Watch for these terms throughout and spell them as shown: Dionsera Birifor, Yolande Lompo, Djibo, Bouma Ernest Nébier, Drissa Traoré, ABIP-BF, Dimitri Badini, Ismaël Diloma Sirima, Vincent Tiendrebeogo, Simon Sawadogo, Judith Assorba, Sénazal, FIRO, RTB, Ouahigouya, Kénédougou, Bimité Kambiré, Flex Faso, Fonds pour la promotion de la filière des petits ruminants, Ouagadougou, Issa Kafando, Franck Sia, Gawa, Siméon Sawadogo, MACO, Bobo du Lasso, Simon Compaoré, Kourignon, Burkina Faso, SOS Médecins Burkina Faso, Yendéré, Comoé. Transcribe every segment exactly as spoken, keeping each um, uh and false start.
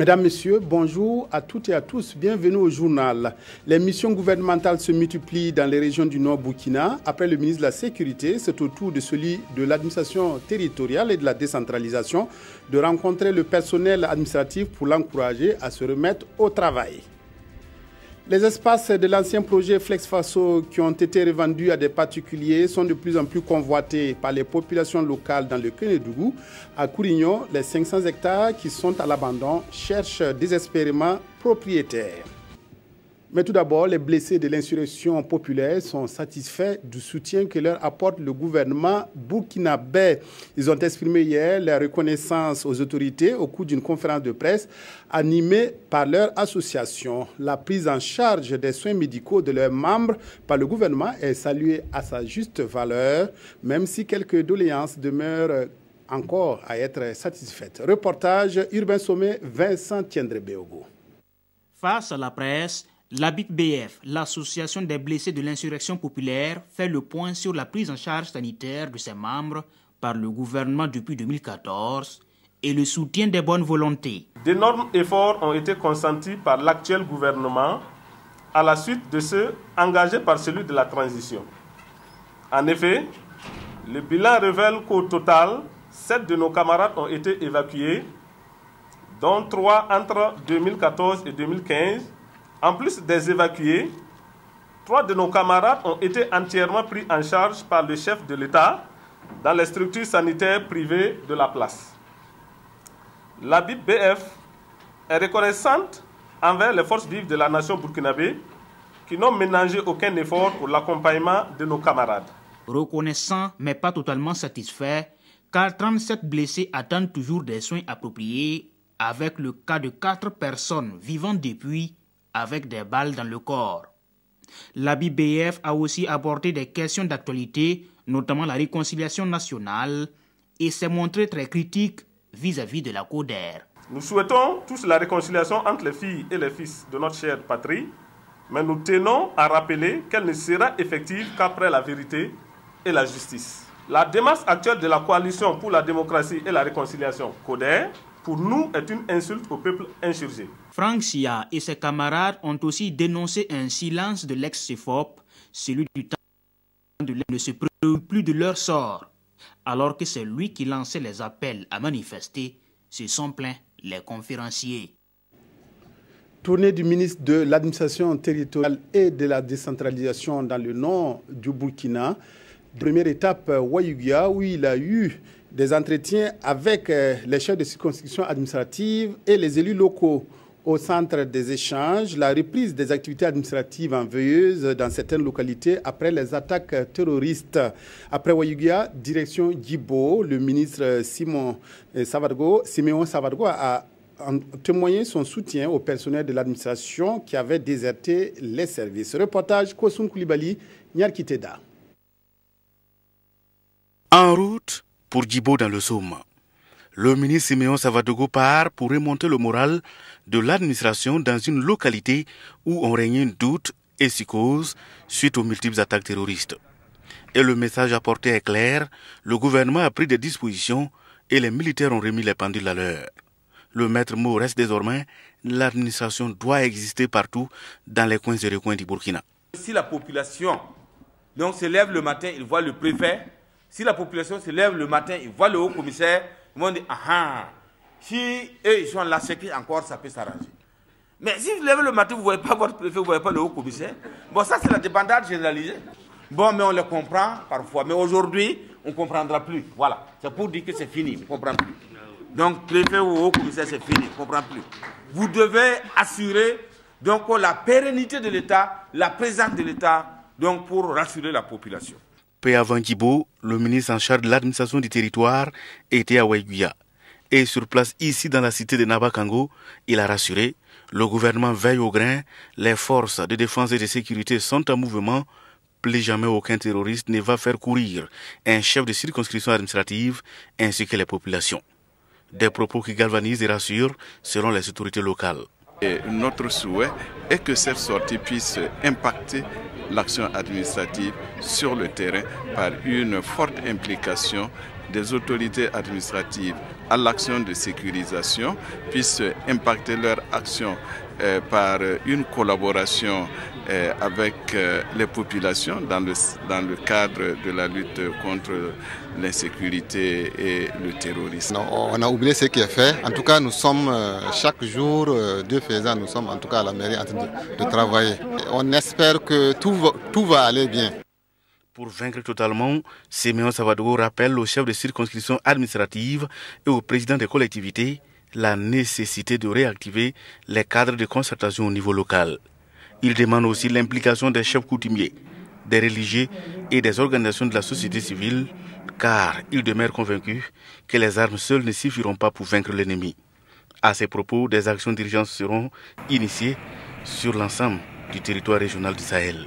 Mesdames, Messieurs, bonjour à toutes et à tous. Bienvenue au journal. Les missions gouvernementales se multiplient dans les régions du Nord Burkina. Après le ministre de la Sécurité, c'est au tour de celui de l'administration territoriale et de la décentralisation de rencontrer le personnel administratif pour l'encourager à se remettre au travail. Les espaces de l'ancien projet Flex Faso qui ont été revendus à des particuliers sont de plus en plus convoités par les populations locales dans le Kénédougou. À Kourignon, les cinq cents hectares qui sont à l'abandon cherchent désespérément propriétaires. Mais tout d'abord, les blessés de l'insurrection populaire sont satisfaits du soutien que leur apporte le gouvernement burkinabé. Ils ont exprimé hier leur reconnaissance aux autorités au cours d'une conférence de presse animée par leur association. La prise en charge des soins médicaux de leurs membres par le gouvernement est saluée à sa juste valeur, même si quelques doléances demeurent encore à être satisfaites. Reportage Urbain Sommet, Vincent Tiendrebeogo. Face à la presse, l'A B I P B F, l'association des blessés de l'insurrection populaire, fait le point sur la prise en charge sanitaire de ses membres par le gouvernement depuis deux mille quatorze et le soutien des bonnes volontés. D'énormes efforts ont été consentis par l'actuel gouvernement à la suite de ceux engagés par celui de la transition. En effet, le bilan révèle qu'au total, sept de nos camarades ont été évacués, dont trois entre deux mille quatorze et deux mille quinze. En plus des évacués, trois de nos camarades ont été entièrement pris en charge par le chef de l'État dans les structures sanitaires privées de la place. L'A B I P B F est reconnaissante envers les forces vives de la nation burkinabé qui n'ont ménagé aucun effort pour l'accompagnement de nos camarades. Reconnaissant mais pas totalement satisfait, car trente-sept blessés attendent toujours des soins appropriés, avec le cas de quatre personnes vivant depuis avec des balles dans le corps. L'A B I P B F a aussi abordé des questions d'actualité, notamment la réconciliation nationale, et s'est montré très critique vis-à-vis de la Coder. Nous souhaitons tous la réconciliation entre les filles et les fils de notre chère patrie, mais nous tenons à rappeler qu'elle ne sera effective qu'après la vérité et la justice. La démarche actuelle de la coalition pour la démocratie et la réconciliation Coder, pour nous, est une insulte au peuple insurgé. Franck Sia et ses camarades ont aussi dénoncé un silence de l'ex-C F O P, celui du temps de ne se préoccupe plus de leur sort, alors que c'est lui qui lançait les appels à manifester, se sont plaints les conférenciers. Tournée du ministre de l'administration territoriale et de la décentralisation dans le nord du Burkina, première étape, Ouahigouya, où il a eu des entretiens avec les chefs de circonscription administrative et les élus locaux. Au centre des échanges, la reprise des activités administratives en veilleuse dans certaines localités après les attaques terroristes. Après Ouahigouya, direction Djibo, le ministre Simon Sawadogo, Siméon Sawadogo a témoigné son soutien au personnel de l'administration qui avait déserté les services. Reportage Kosun Koulibaly, Nyarkiteda. En route pour Djibo dans le Somme, le ministre Siméon Sawadogo part pour remonter le moral de l'administration dans une localité où on régnait doute et psychose suite aux multiples attaques terroristes. Et le message apporté est clair, le gouvernement a pris des dispositions et les militaires ont remis les pendules à l'heure. Le maître mot reste désormais, l'administration doit exister partout dans les coins et les recoins du Burkina. Si la population donc, se lève le matin, il voit le préfet. Si la population se lève le matin, il voit le haut commissaire. Ils vont dire, ah, si eux, ils sont là, c'est qu'encore, ça peut s'arranger. Mais si vous levez le matin, vous ne voyez pas votre préfet, vous ne voyez pas le haut commissaire. Bon, ça, c'est la débandade généralisée. Bon, mais on le comprend parfois. Mais aujourd'hui, on ne comprendra plus. Voilà. C'est pour dire que c'est fini. On ne comprend plus. Donc, préfet ou haut commissaire, c'est fini. On ne comprend plus. Vous devez assurer donc, la pérennité de l'État, la présence de l'État, donc pour rassurer la population. Peu avant Djibo, le ministre en charge de l'administration du territoire était à Ouahigouya. Et sur place, ici dans la cité de Nabakango, il a rassuré, le gouvernement veille au grain, les forces de défense et de sécurité sont en mouvement, plus jamais aucun terroriste ne va faire courir un chef de circonscription administrative ainsi que les populations. Des propos qui galvanisent et rassurent selon les autorités locales. Et notre souhait est que cette sortie puisse impacter l'action administrative sur le terrain par une forte implication des autorités administratives à l'action de sécurisation puisse impacter leur action euh, par une collaboration euh, avec euh, les populations dans le, dans le cadre de la lutte contre l'insécurité et le terrorisme. Non, on a oublié ce qui est fait. En tout cas, nous sommes euh, chaque jour, euh, deux faisans, nous sommes en tout cas à la mairie en train de, de travailler. Et on espère que tout va, tout va aller bien. Pour vaincre totalement, Siméon Sawadogo rappelle aux chefs de circonscription administrative et aux présidents des collectivités la nécessité de réactiver les cadres de concertation au niveau local. Il demande aussi l'implication des chefs coutumiers, des religieux et des organisations de la société civile, car il demeure convaincu que les armes seules ne suffiront pas pour vaincre l'ennemi. À ces propos, des actions d'urgence seront initiées sur l'ensemble du territoire régional du Sahel.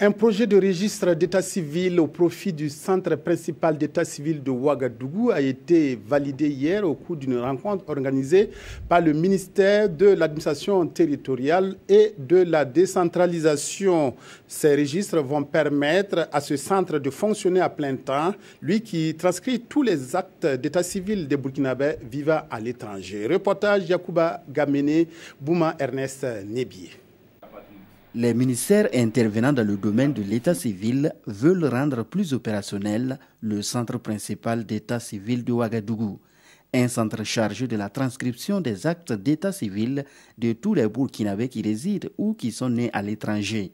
Un projet de registre d'état civil au profit du centre principal d'état civil de Ouagadougou a été validé hier au cours d'une rencontre organisée par le ministère de l'administration territoriale et de la décentralisation. Ces registres vont permettre à ce centre de fonctionner à plein temps, lui qui transcrit tous les actes d'état civil des Burkinabés vivant à l'étranger. Reportage Yacouba Gamene, Bouma Ernest Nébier. Les ministères intervenant dans le domaine de l'état civil veulent rendre plus opérationnel le centre principal d'état civil de Ouagadougou, un centre chargé de la transcription des actes d'état civil de tous les Burkinabés qui résident ou qui sont nés à l'étranger.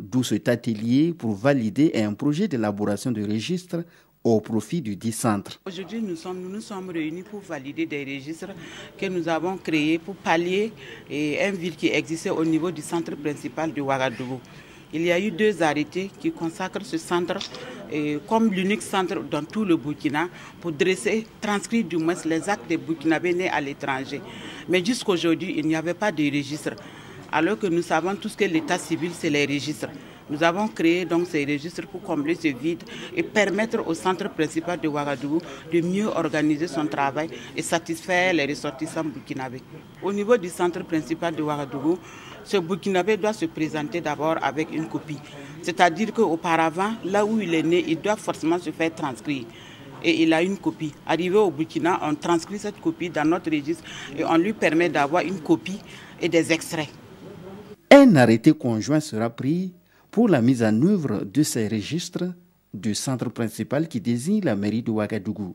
D'où cet atelier pour valider un projet d'élaboration de registre au profit du dit centre. Aujourd'hui, nous sommes, nous nous sommes réunis pour valider des registres que nous avons créés pour pallier un vide qui existait au niveau du centre principal de Ouagadougou. Il y a eu deux arrêtés qui consacrent ce centre eh, comme l'unique centre dans tout le Burkina pour dresser, transcrire du moins les actes des Burkinabés nés à l'étranger. Mais jusqu'aujourd'hui, il n'y avait pas de registre, alors que nous savons tous que l'état civil, c'est les registres. Nous avons créé donc ces registres pour combler ce vide et permettre au centre principal de Ouagadougou de mieux organiser son travail et satisfaire les ressortissants burkinabés. Au niveau du centre principal de Ouagadougou, ce burkinabé doit se présenter d'abord avec une copie. C'est-à-dire qu'auparavant, là où il est né, il doit forcément se faire transcrire. Et il a une copie. Arrivé au Burkina, on transcrit cette copie dans notre registre et on lui permet d'avoir une copie et des extraits. Un arrêté conjoint sera pris pour la mise en œuvre de ces registres du centre principal qui désigne la mairie de Ouagadougou,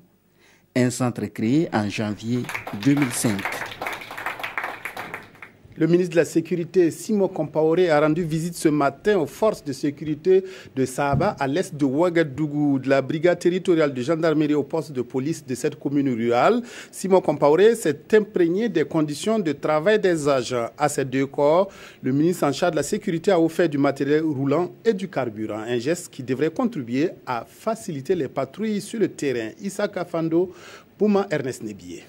un centre créé en janvier deux mille cinq. Le ministre de la Sécurité, Simon Compaoré, a rendu visite ce matin aux forces de sécurité de Saaba à l'est de Ouagadougou, de la brigade territoriale de gendarmerie au poste de police de cette commune rurale. Simon Compaoré s'est imprégné des conditions de travail des agents. À ces deux corps, le ministre en charge de la Sécurité a offert du matériel roulant et du carburant, un geste qui devrait contribuer à faciliter les patrouilles sur le terrain. Issa Kafando, Bouma Ernest Nébier.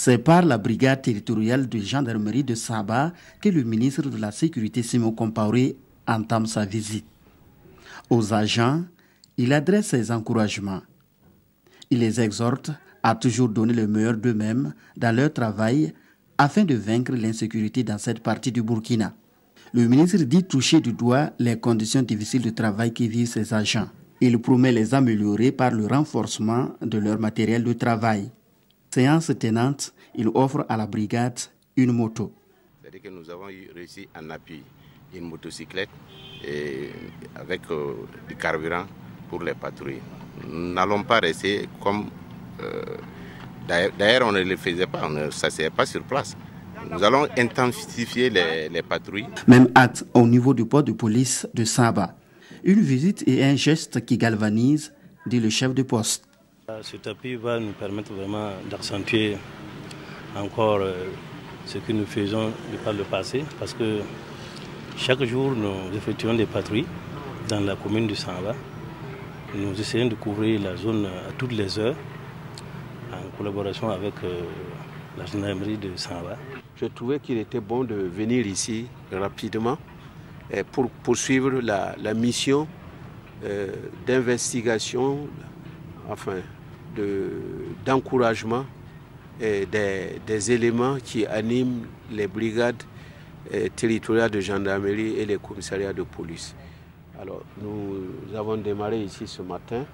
C'est par la brigade territoriale de gendarmerie de Saaba que le ministre de la Sécurité, Simon Compaoré, entame sa visite. Aux agents, il adresse ses encouragements. Il les exhorte à toujours donner le meilleur d'eux-mêmes dans leur travail afin de vaincre l'insécurité dans cette partie du Burkina. Le ministre dit toucher du doigt les conditions difficiles de travail que vivent ces agents. Il promet les améliorer par le renforcement de leur matériel de travail. Séance tenante, il offre à la brigade une moto. C'est-à-dire que nous avons réussi en appui une motocyclette et avec euh, du carburant pour les patrouilles. Nous n'allons pas rester comme... Euh, D'ailleurs, on ne le faisait pas, on ne s'asseyait pas sur place. Nous allons intensifier les, les patrouilles. Même acte au niveau du port de police de Saaba. Une visite et un geste qui galvanise, dit le chef de poste. Cet appui va nous permettre vraiment d'accentuer encore ce que nous faisons par le passé, parce que chaque jour nous effectuons des patrouilles dans la commune de Saaba. Nous essayons de couvrir la zone à toutes les heures en collaboration avec la gendarmerie de Saaba. Je trouvais qu'il était bon de venir ici rapidement pour poursuivre la, la mission d'investigation, enfin, de, d'encouragement et des, des éléments qui animent les brigades eh, territoriales de gendarmerie et les commissariats de police. Alors, nous avons démarré ici ce matin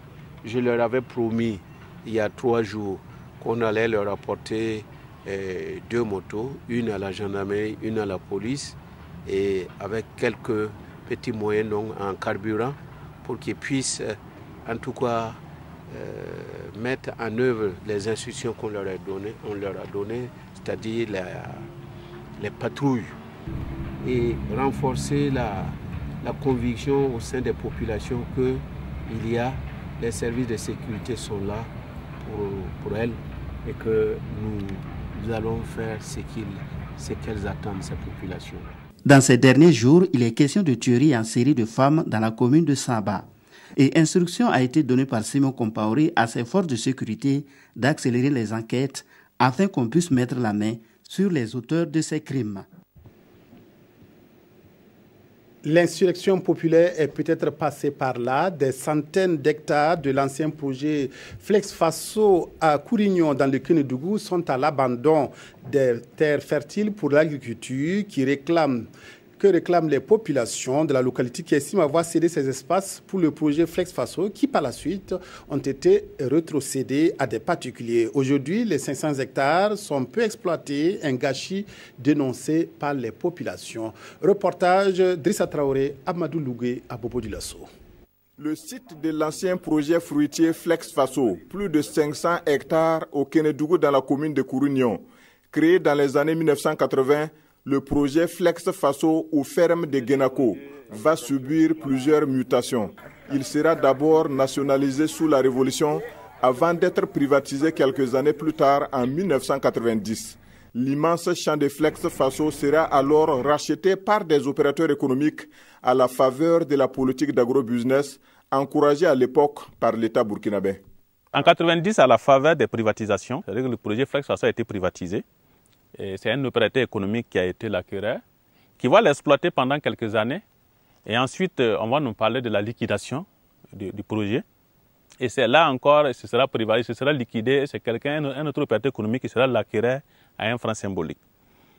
Je leur avais promis il y a trois jours qu'on allait leur apporter eh, deux motos, une à la gendarmerie, une à la police, et avec quelques petits moyens donc, en carburant pour qu'ils puissent en tout cas euh, mettre en œuvre les instructions qu'on leur a données, on leur a donné, c'est-à-dire les patrouilles, et renforcer la, la conviction au sein des populations qu'il y a, les services de sécurité sont là pour, pour elles et que nous, nous allons faire ce qu'ils, ce qu'elles attendent, ces populations. Dans ces derniers jours, il est question de tueries en série de femmes dans la commune de Saaba. Et instruction a été donnée par Simon Compaoré à ses forces de sécurité d'accélérer les enquêtes afin qu'on puisse mettre la main sur les auteurs de ces crimes. L'insurrection populaire est peut-être passée par là. Des centaines d'hectares de l'ancien projet Flex Faso à Kourignon, dans le Kénédougou, sont à l'abandon des terres fertiles pour l'agriculture qui réclament, que réclament les populations de la localité qui estiment avoir cédé ces espaces pour le projet Flex Faso qui, par la suite, ont été retrocédés à des particuliers. Aujourd'hui, les cinq cents hectares sont peu exploités, un gâchis dénoncé par les populations. Reportage Drissa Traoré, Amadou Lougué à Bobo du Lasso. Le site de l'ancien projet fruitier Flex Faso, plus de cinq cents hectares au Kénédougou dans la commune de Kourignon, créé dans les années mille neuf cent quatre-vingt, le projet Flex Faso aux fermes de Guénaco va subir plusieurs mutations. Il sera d'abord nationalisé sous la Révolution avant d'être privatisé quelques années plus tard en mille neuf cent quatre-vingt-dix. L'immense champ de Flex Faso sera alors racheté par des opérateurs économiques à la faveur de la politique d'agrobusiness encouragée à l'époque par l'État burkinabé. En mille neuf cent quatre-vingt-dix, à la faveur des privatisations, le projet Flex Faso a été privatisé. C'est un opérateur économique qui a été l'acquéreur, qui va l'exploiter pendant quelques années. Et ensuite, on va nous parler de la liquidation du, du projet. Et c'est là encore, ce sera privé, ce sera liquidé. C'est quelqu'un, un autre opérateur économique qui sera l'acquéreur à un franc symbolique.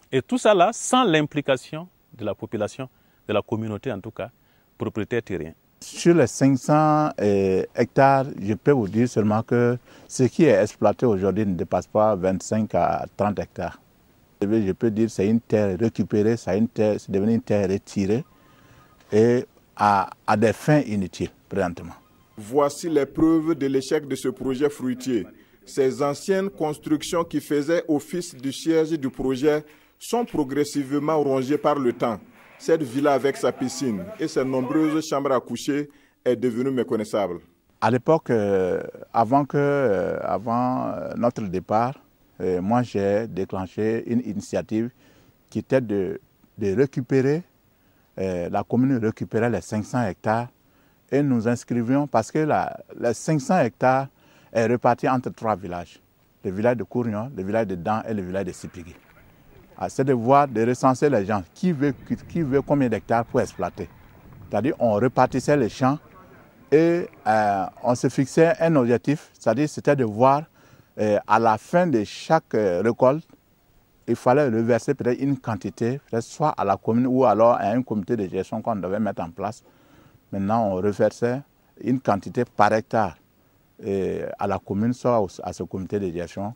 Et tout ça là, sans l'implication de la population, de la communauté en tout cas, propriétaire terrien. Sur les cinq cents hectares, je peux vous dire seulement que ce qui est exploité aujourd'hui ne dépasse pas vingt-cinq à trente hectares. Je peux dire que c'est une terre récupérée, c'est devenu une terre retirée et à, à des fins inutiles présentement. Voici les preuves de l'échec de ce projet fruitier. Ces anciennes constructions qui faisaient office du siège du projet sont progressivement rongées par le temps. Cette villa avec sa piscine et ses nombreuses chambres à coucher est devenue méconnaissable. À l'époque, avant, avant notre départ, Euh, moi, j'ai déclenché une initiative qui était de, de récupérer, euh, la commune récupérait les cinq cents hectares et nous inscrivions parce que la, les cinq cents hectares est réparti entre trois villages, le village de Kourignon, le village de Dan et le village de Sipigui. C'est de voir, de recenser les gens, qui veut, qui veut combien d'hectares pour exploiter. C'est-à-dire on répartissait les champs et euh, on se fixait un objectif, c'est-à-dire c'était de voir Et à la fin de chaque récolte, il fallait reverser peut-être une quantité, peut-être soit à la commune ou alors à un comité de gestion qu'on devait mettre en place. Maintenant, on reversait une quantité par hectare et à la commune, soit à ce comité de gestion,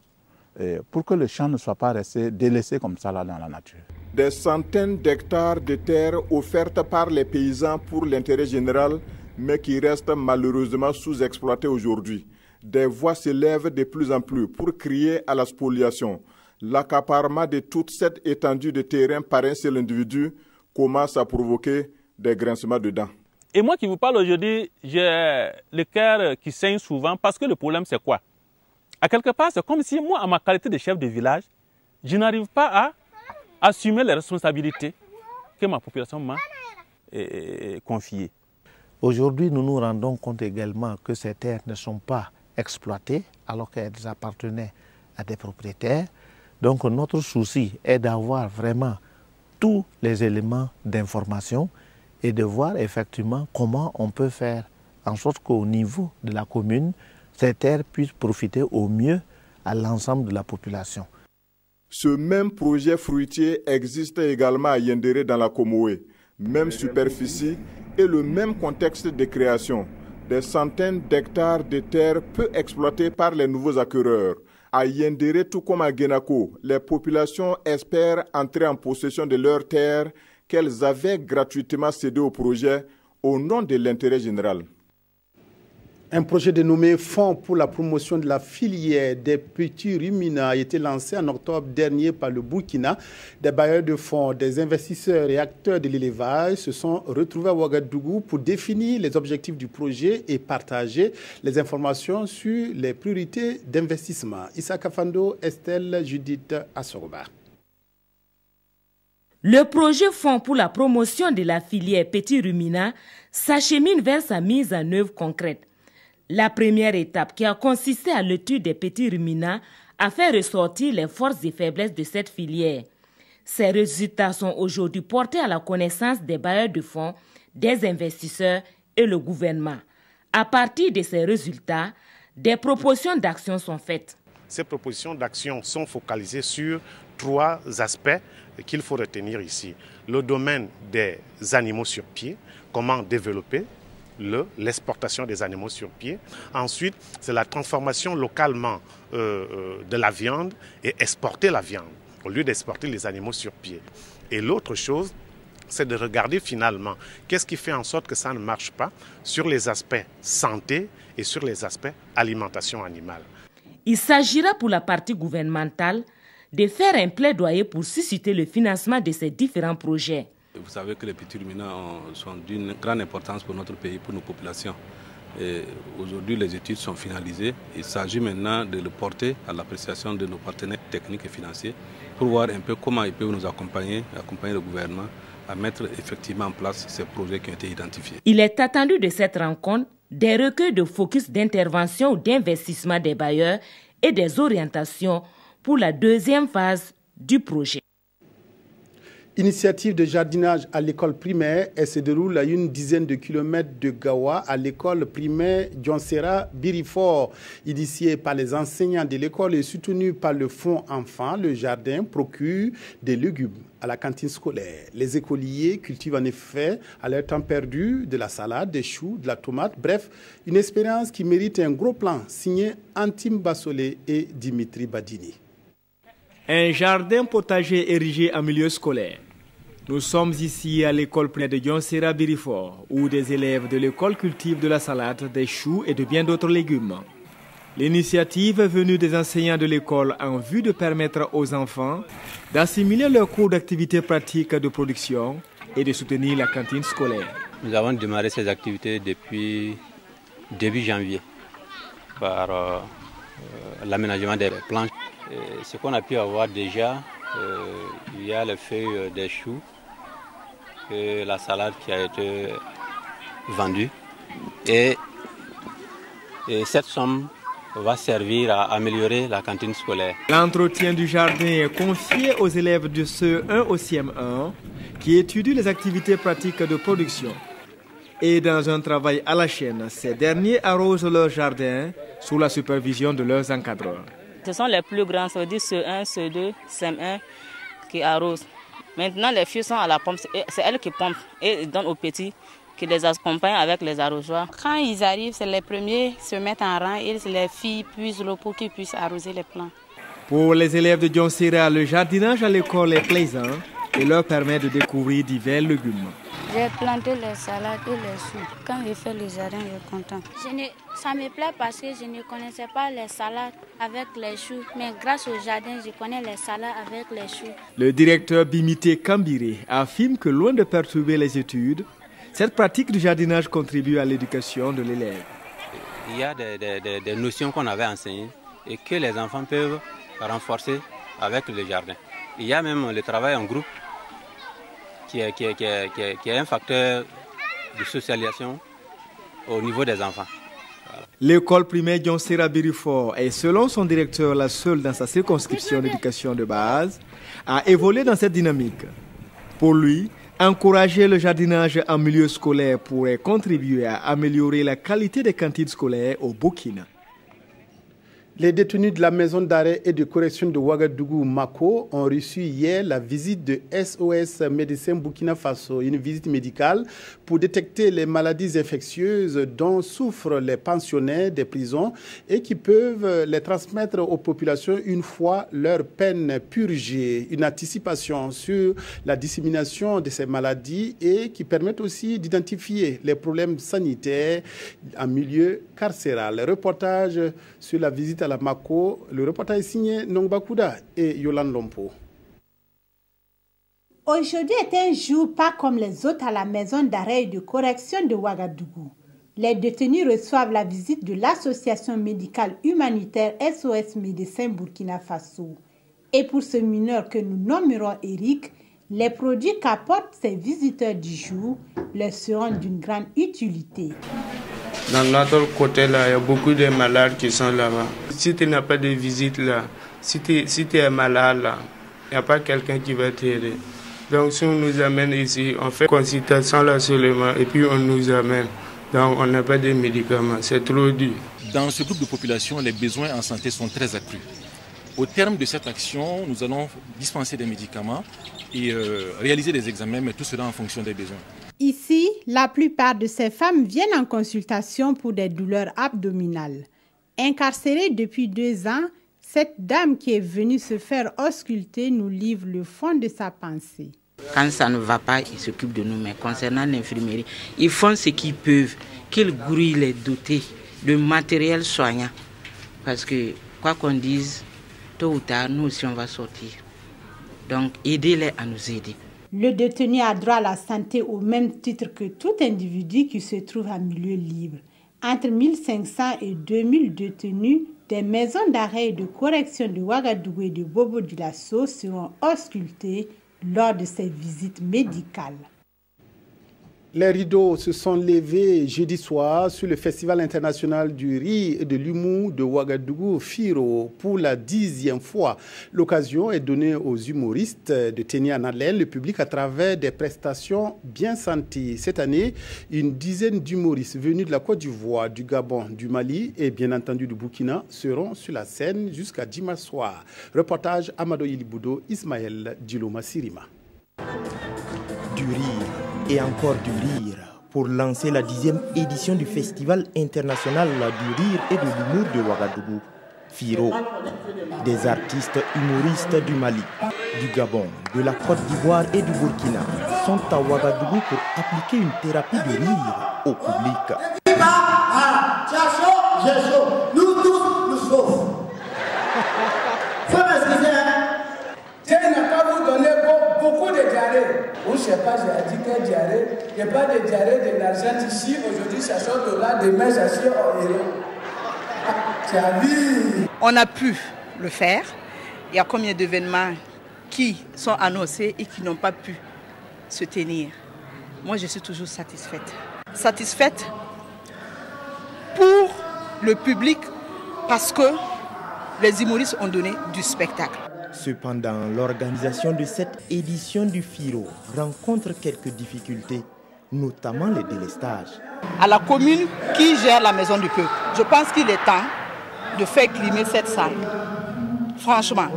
pour que le champ ne soit pas resté délaissé comme ça là dans la nature. Des centaines d'hectares de terres offertes par les paysans pour l'intérêt général, mais qui restent malheureusement sous-exploitées aujourd'hui. Des voix s'élèvent de plus en plus pour crier à la spoliation. L'accaparement de toute cette étendue de terrain par un seul individu commence à provoquer des grincements de dents. Et moi qui vous parle aujourd'hui, j'ai le cœur qui saigne souvent parce que le problème c'est quoi? À quelque part, c'est comme si moi, en ma qualité de chef de village, je n'arrive pas à assumer les responsabilités que ma population m'a confiées. Aujourd'hui, nous nous rendons compte également que ces terres ne sont pas exploitées alors qu'elles appartenaient à des propriétaires. Donc notre souci est d'avoir vraiment tous les éléments d'information et de voir effectivement comment on peut faire en sorte qu'au niveau de la commune, ces terres puissent profiter au mieux à l'ensemble de la population. Ce même projet fruitier existe également à Yendéré dans la Comoé, même superficie et le même contexte de création. des centaines d'hectares de terres peu exploitées par les nouveaux acquéreurs. À Yendéré, tout comme à Guénaco, les populations espèrent entrer en possession de leurs terres qu'elles avaient gratuitement cédées au projet au nom de l'intérêt général. Un projet dénommé Fonds pour la promotion de la filière des petits ruminants a été lancé en octobre dernier par le Burkina. Des bailleurs de fonds, des investisseurs et acteurs de l'élevage se sont retrouvés à Ouagadougou pour définir les objectifs du projet et partager les informations sur les priorités d'investissement. Issa Kafando, Estelle, Judith Assorba. Le projet Fonds pour la promotion de la filière petits ruminants s'achemine vers sa mise en œuvre concrète. La première étape, qui a consisté à l'étude des petits ruminants, a fait ressortir les forces et faiblesses de cette filière. Ces résultats sont aujourd'hui portés à la connaissance des bailleurs de fonds, des investisseurs et le gouvernement. À partir de ces résultats, des propositions d'action sont faites. Ces propositions d'action sont focalisées sur trois aspects qu'il faut retenir ici. Le domaine des animaux sur pied, comment développer l'exportation des animaux sur pied. Ensuite, c'est la transformation localement euh, de la viande et exporter la viande au lieu d'exporter les animaux sur pied. Et l'autre chose, c'est de regarder finalement qu'est-ce qui fait en sorte que ça ne marche pas sur les aspects santé et sur les aspects alimentation animale. Il s'agira pour la partie gouvernementale de faire un plaidoyer pour susciter le financement de ces différents projets. Vous savez que les petits ruminants sont d'une grande importance pour notre pays, pour nos populations. Aujourd'hui, les études sont finalisées. Il s'agit maintenant de le porter à l'appréciation de nos partenaires techniques et financiers pour voir un peu comment ils peuvent nous accompagner, accompagner le gouvernement à mettre effectivement en place ces projets qui ont été identifiés. Il est attendu de cette rencontre des recueils de focus d'intervention ou d'investissement des bailleurs et des orientations pour la deuxième phase du projet. Initiative de jardinage à l'école primaire, elle se déroule à une dizaine de kilomètres de Gawa à l'école primaire Dionsera Birifor. Initiée par les enseignants de l'école et soutenue par le Fonds Enfants, le jardin procure des légumes à la cantine scolaire. Les écoliers cultivent en effet à leur temps perdu de la salade, des choux, de la tomate. Bref, une expérience qui mérite un gros plan signé Antime Bassolé et Dimitri Badini. Un jardin potager érigé en milieu scolaire. Nous sommes ici à l'école primaire de Yonséra Birifort, où des élèves de l'école cultivent de la salade, des choux et de bien d'autres légumes. L'initiative est venue des enseignants de l'école en vue de permettre aux enfants d'assimiler leurs cours d'activités pratiques de production et de soutenir la cantine scolaire. Nous avons démarré ces activités depuis début janvier par euh, l'aménagement des planches. Et ce qu'on a pu avoir déjà, euh, il y a les feuilles des choux et la salade qui a été vendue. Et, et cette somme va servir à améliorer la cantine scolaire. L'entretien du jardin est confié aux élèves du C E un au C M un qui étudient les activités pratiques de production. Et dans un travail à la chaîne, ces derniers arrosent leur jardin sous la supervision de leurs encadreurs. Ce sont les plus grands, ça veut dire C E un, C E deux, C M un qui arrosent. Maintenant, les filles sont à la pompe, c'est elles qui pompent et donnent aux petits qui les accompagnent avec les arrosoirs. Quand ils arrivent, c'est les premiers qui se mettent en rang et les filles puisent l'eau pour qu'ils puissent arroser les plants. Pour les élèves de Dionsera, le jardinage à l'école est plaisant et leur permet de découvrir divers légumes. J'ai planté les salades et les choux. Quand je fais le jardin, je suis content. Je ne, ça me plaît parce que je ne connaissais pas les salades avec les choux. Mais grâce au jardin, je connais les salades avec les choux. Le directeur Bimité Kambiré affirme que loin de perturber les études, cette pratique du jardinage contribue à l'éducation de l'élève. Il y a des, des, des notions qu'on avait enseignées et que les enfants peuvent renforcer avec le jardin. Il y a même le travail en groupe. Qui est, qui, est, qui, est, qui, est, qui est un facteur de socialisation au niveau des enfants. L'école primaire Dionsera Birifort est, selon son directeur, la seule dans sa circonscription d'éducation de base à évoluer dans cette dynamique. Pour lui, encourager le jardinage en milieu scolaire pourrait contribuer à améliorer la qualité des cantines scolaires au Burkina. Les détenus de la maison d'arrêt et de correction de Ouagadougou MACO ont reçu hier la visite de S O S Médecins Burkina Faso, une visite médicale pour détecter les maladies infectieuses dont souffrent les pensionnaires des prisons et qui peuvent les transmettre aux populations une fois leur peine purgée. Une anticipation sur la dissémination de ces maladies et qui permettent aussi d'identifier les problèmes sanitaires en milieu carcéral. Reportage sur la visite à la MACO, le reportage est signé Nongbakuda et Yolande Lompo. Aujourd'hui est un jour pas comme les autres à la maison d'arrêt et de correction de Ouagadougou. Les détenus reçoivent la visite de l'association médicale humanitaire S O S Médecins Burkina Faso. Et pour ce mineur que nous nommerons Eric, les produits qu'apportent ces visiteurs du jour leur seront d'une grande utilité. Dans l'autre côté, là, il y a beaucoup de malades qui sont là-bas. Si tu n'as pas de visite, là, si tu si tu es malade, là, il n'y a pas quelqu'un qui va t'aider. Donc, si on nous amène ici, on fait consultation là seulement et puis on nous amène. Donc, on n'a pas de médicaments, c'est trop dur. Dans ce groupe de population, les besoins en santé sont très accrus. Au terme de cette action, nous allons dispenser des médicaments et euh, réaliser des examens, mais tout cela en fonction des besoins. Ici, la plupart de ces femmes viennent en consultation pour des douleurs abdominales. Incarcérée depuis deux ans, cette dame qui est venue se faire ausculter nous livre le fond de sa pensée. Quand ça ne va pas, ils s'occupent de nous. Mais concernant l'infirmerie, ils font ce qu'ils peuvent, qu'ils grouillent les dotés de matériel soignant. Parce que quoi qu'on dise, tôt ou tard, nous aussi on va sortir. Donc aidez-les à nous aider. Le détenu a droit à la santé au même titre que tout individu qui se trouve en milieu libre. Entre mille cinq cents et deux mille détenus des maisons d'arrêt et de correction de Ouagadougou et de Bobo du Lasso seront auscultés lors de ces visites médicales. Les rideaux se sont levés jeudi soir sur le Festival international du riz et de l'humour de Ouagadougou, FIRO, pour la dixième fois. L'occasion est donnée aux humoristes de tenir en haleine le public à travers des prestations bien senties. Cette année, une dizaine d'humoristes venus de la Côte d'Ivoire, du Gabon, du Mali et bien entendu du Burkina seront sur la scène jusqu'à dimanche soir. Reportage Amado Yiliboudo, Ismaël Diloma Sirima. Du riz. Et encore du rire pour lancer la dixième édition du Festival international du rire et de l'humour de Ouagadougou, FIRO. Des artistes humoristes du Mali, du Gabon, de la Côte d'Ivoire et du Burkina sont à Ouagadougou pour appliquer une thérapie de rire au public. Nous tous, nous sauvons. Ou je ne sais pas, j'ai dit qu'un diarrhée, il n'y a pas de diarrhée de l'argent ici, aujourd'hui ça sort de là, demain ça sort en Iran. On a pu le faire. Il y a combien d'événements qui sont annoncés et qui n'ont pas pu se tenir. Moi je suis toujours satisfaite. Satisfaite pour le public parce que les humoristes ont donné du spectacle. Cependant, l'organisation de cette édition du FIRO rencontre quelques difficultés, notamment les délestages. À la commune qui gère la maison du peuple, je pense qu'il est temps de faire climer cette salle, franchement.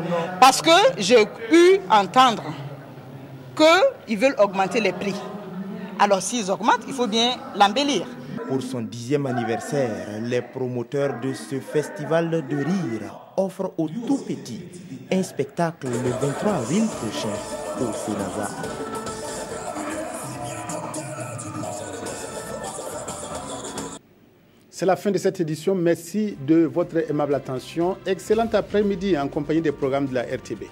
Parce que j'ai pu entendre qu'ils veulent augmenter les prix. Alors s'ils augmentent, il faut bien l'embellir. Pour son dixième anniversaire, les promoteurs de ce festival de rire offrent aux tout petits un spectacle le vingt-trois avril prochain au Sénazal. C'est la fin de cette édition. Merci de votre aimable attention. Excellent après-midi en compagnie des programmes de la R T B.